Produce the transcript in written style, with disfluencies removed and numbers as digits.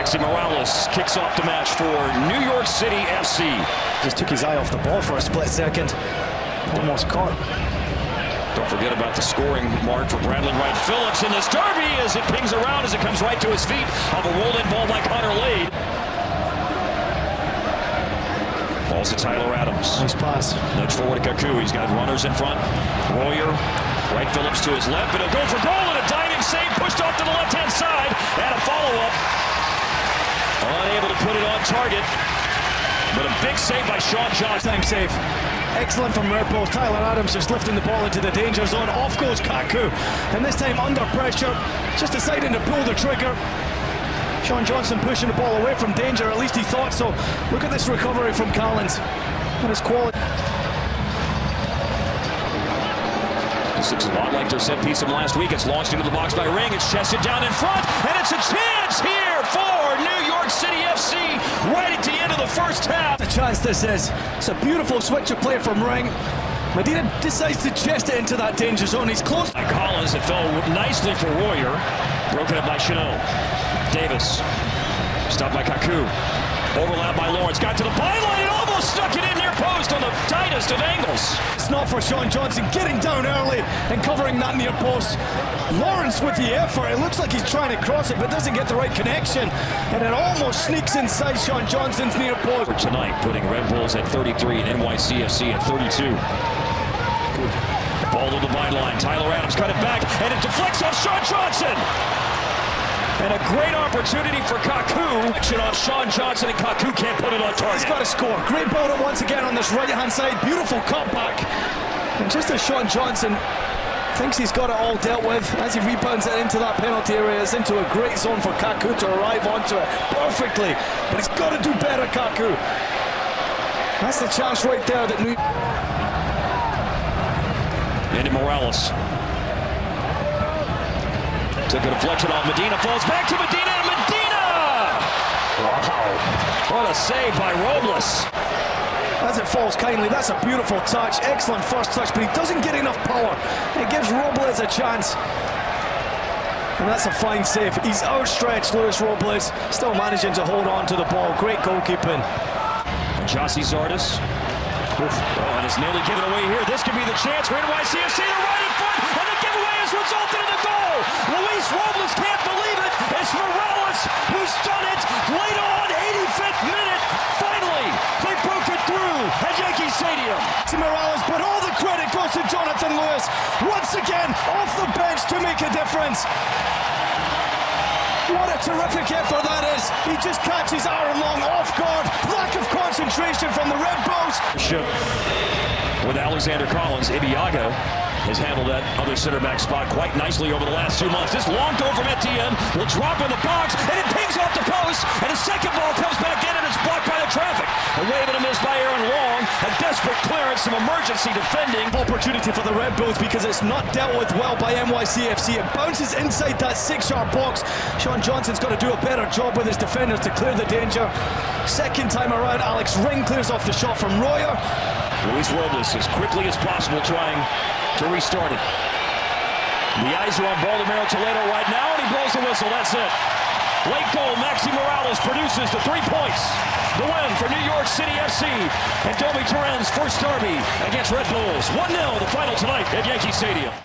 Maxi Moralez kicks off the match for New York City FC. Just took his eye off the ball for a split second. Almost caught. Don't forget about the scoring mark for Bradley Wright-Phillips in this derby as it pings around, as it comes right to his feet off a rolled-in ball by Connor Lee. Ball's to Tyler Adams. Nice pass. Nudge forward to Kaku. He's got runners in front. Royer. Wright-Phillips to his left, but he'll go for goal, and a diving save pushed off to the left-hand side, and a follow-up. Unable to put it on target, but a big save by Sean Johnson. Time save. Excellent from Red Bulls. Tyler Adams just lifting the ball into the danger zone. Off goes Kakou, and this time under pressure, just deciding to pull the trigger. Sean Johnson pushing the ball away from danger, at least he thought so. Look at this recovery from Collins and his quality. This looks a lot like their set piece from last week. It's launched into the box by Ring. It's chested down in front, and it's a chance here for New York City FC right at the end of the first half. The chance this is. It's a beautiful switch of play from Ring. Medina decides to chest it into that danger zone. He's close. By Collins, it fell nicely for Warrior. Broken up by Chanel Davis. Stopped by Kakou. Overlap by Lawrence. Got to the byline and almost stuck it in near post on the tightest of angles. It's not for Sean Johnson getting down early and covering that near post. Lawrence with the effort. It looks like he's trying to cross it but doesn't get the right connection. And it almost sneaks inside Sean Johnson's near post. For tonight, putting Red Bulls at 33 and NYCFC at 32. Good. Ball to the byline. Tyler Adams cut it back and it deflects off Sean Johnson. And a great opportunity for Kakou. Action off Sean Johnson, and Kakou can't put it on target. He's got to score. Great ball once again on this right-hand side. Beautiful cutback. And just as Sean Johnson thinks he's got it all dealt with, as he rebounds it into that penalty area, it's into a great zone for Kakou to arrive onto it perfectly. But he's got to do better, Kakou. That's the chance right there that New... Andy Moralez. Took a deflection off Medina, falls back to Medina, and Medina! Wow, what a save by Robles. As it falls kindly, that's a beautiful touch, excellent first touch, but he doesn't get enough power. It gives Robles a chance. And that's a fine save. He's outstretched, Luis Robles, still managing to hold on to the ball. Great goalkeeping. Jossie Zardes. Oh, and it's nearly given away here. This could be the chance for NYCFC. They're right in front, and the giveaway has resulted in a goal! Luis Robles can't believe it. It's Moralez who's done it late on, 85th minute. Finally, they broke it through at Yankee Stadium. To Moralez, but all the credit goes to Jonathan Lewis. Once again, off the bench to make a difference. What a terrific effort that is. He just catches Aaron Long off guard. Lack of concentration from the Red Bulls. With Alexander Collins, Ibiago has handled that other center back spot quite nicely over the last 2 months. This long goal from Etienne will drop in the box, and it pings off the post, and a second ball comes back in, and it's blocked by the traffic. A wave and a miss by Aaron Long. A desperate clearance, some emergency defending. Opportunity for the Red Bulls because it's not dealt with well by NYCFC. It bounces inside that six-yard box. Sean Johnson's got to do a better job with his defenders to clear the danger. Second time around, Alex Ring clears off the shot from Royer. Luis Robles, as quickly as possible, trying to restart it. The eyes are on Baldemero Toledo right now, and he blows the whistle. That's it. Late goal, Maxi Moralez produces the 3 points. The win for New York City FC and Dobie Turan's first derby against Red Bulls. 1-0 the final tonight at Yankee Stadium.